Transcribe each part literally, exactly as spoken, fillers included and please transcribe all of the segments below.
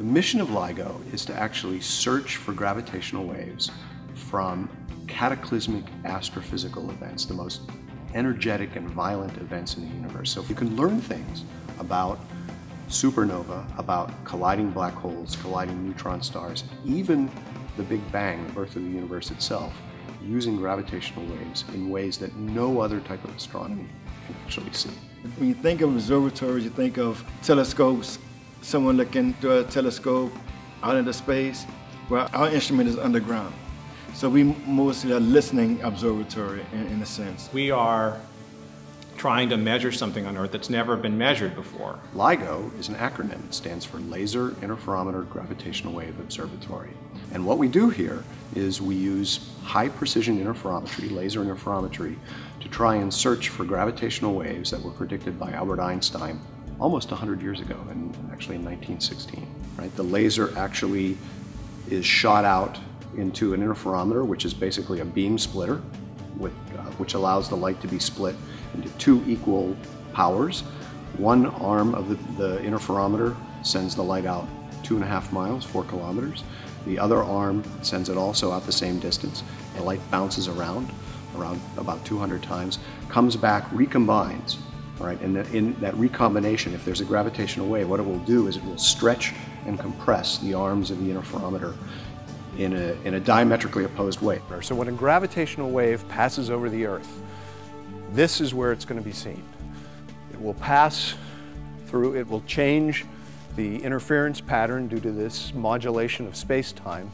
The mission of LIGO is to actually search for gravitational waves from cataclysmic astrophysical events, the most energetic and violent events in the universe. So if you can learn things about supernova, about colliding black holes, colliding neutron stars, even the Big Bang, the birth of the universe itself, using gravitational waves in ways that no other type of astronomy can actually see. When you think of observatories, you think of telescopes, someone looking through a telescope out into space, where our instrument is underground. So we mostly are listening observatory in, in a sense. We are trying to measure something on Earth that's never been measured before. LIGO is an acronym. It stands for Laser Interferometer Gravitational Wave Observatory. And what we do here is we use high-precision interferometry, laser interferometry, to try and search for gravitational waves that were predicted by Albert Einstein almost one hundred years ago, and actually in nineteen sixteen. Right? The laser actually is shot out into an interferometer, which is basically a beam splitter, with, uh, which allows the light to be split into two equal powers. One arm of the, the interferometer sends the light out two and a half miles, four kilometers. The other arm sends it also out the same distance. The light bounces around, around about two hundred times, comes back, recombines, all right? And that, in that recombination, if there's a gravitational wave, what it will do is it will stretch and compress the arms of the interferometer in a, in a diametrically opposed way. So when a gravitational wave passes over the Earth, this is where it's going to be seen. It will pass through, it will change the interference pattern due to this modulation of space-time,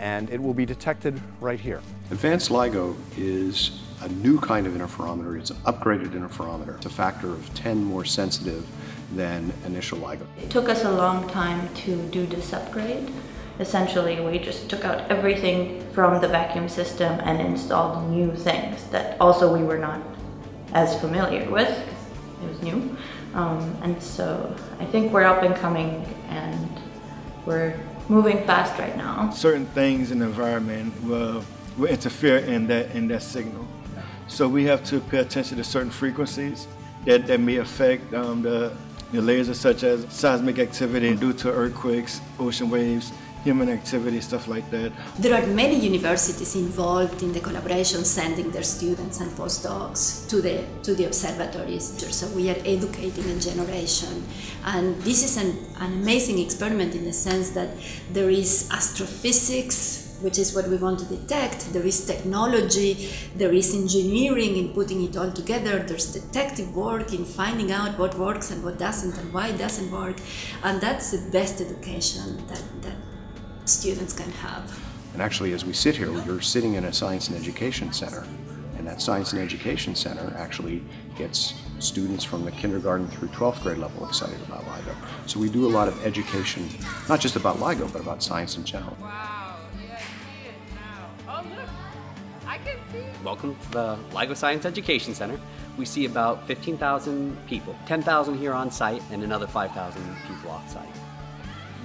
and it will be detected right here. Advanced LIGO is a new kind of interferometer. It's an upgraded interferometer. It's a factor of ten more sensitive than initial LIGO. It took us a long time to do this upgrade. Essentially, we just took out everything from the vacuum system and installed new things that also we were not as familiar with, because it was new. Um, and so I think we're up and coming, and we're moving fast right now. Certain things in the environment will, will interfere in that, in that signal. So we have to pay attention to certain frequencies that, that may affect um, the, the lasers, such as seismic activity due to earthquakes, ocean waves, human activity, stuff like that. There are many universities involved in the collaboration, sending their students and postdocs to the, to the observatories. So we are educating a generation. And this is an, an amazing experiment in the sense that there is astrophysics, which is what we want to detect, there is technology, there is engineering in putting it all together, there's detective work in finding out what works and what doesn't and why it doesn't work. And that's the best education that, that students can have. And actually, as we sit here, we're sitting in a science and education center, and that science and education center actually gets students from the kindergarten through twelfth grade level excited about LIGO. So we do a lot of education, not just about LIGO, but about science in general. Wow, yeah, I see it now. Oh, look, I can see it. Welcome to the LIGO Science Education Center. We see about fifteen thousand people, ten thousand here on site and another five thousand people off site.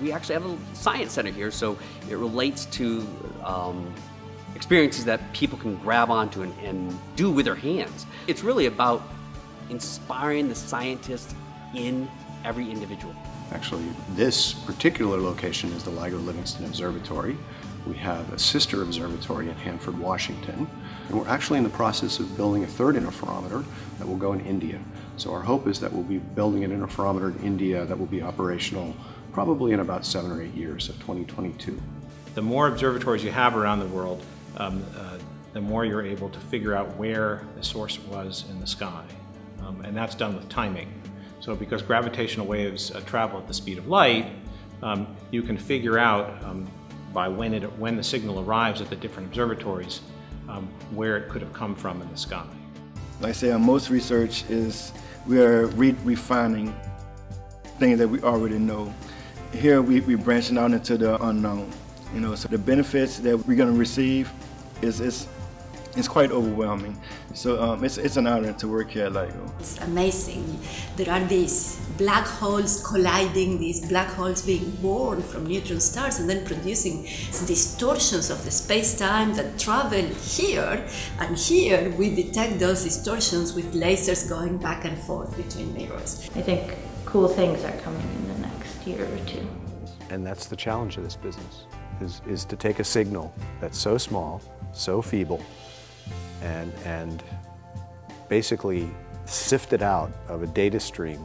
We actually have a science center here, so it relates to um, experiences that people can grab onto and, and do with their hands. It's really about inspiring the scientists in every individual. Actually, this particular location is the LIGO Livingston Observatory. We have a sister observatory in Hanford, Washington, and we're actually in the process of building a third interferometer that will go in India. So our hope is that we'll be building an interferometer in India that will be operational probably in about seven or eight years, so twenty twenty-two. The more observatories you have around the world, um, uh, the more you're able to figure out where the source was in the sky. Um, and that's done with timing. So because gravitational waves uh, travel at the speed of light, um, you can figure out um, by when, it, when the signal arrives at the different observatories um, where it could have come from in the sky. Like I say, on most research is we are re-refining things that we already know. Here we, we're branching out into the unknown, you know, so the benefits that we're going to receive is, is, is quite overwhelming. So um, it's, it's an honor to work here at LIGO. It's amazing. There are these black holes colliding, these black holes being born from neutron stars and then producing distortions of the space-time that travel here, and here we detect those distortions with lasers going back and forth between mirrors. I think cool things are coming in the next year or two. And that's the challenge of this business, is, is to take a signal that's so small, so feeble, and, and basically sift it out of a data stream.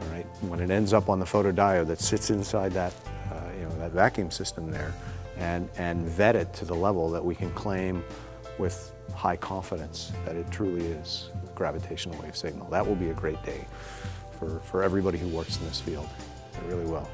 All right, when it ends up on the photodiode that sits inside that, uh, you know, that vacuum system there, and, and vet it to the level that we can claim with high confidence that it truly is a gravitational wave signal. That will be a great day for, for everybody who works in this field. It really will.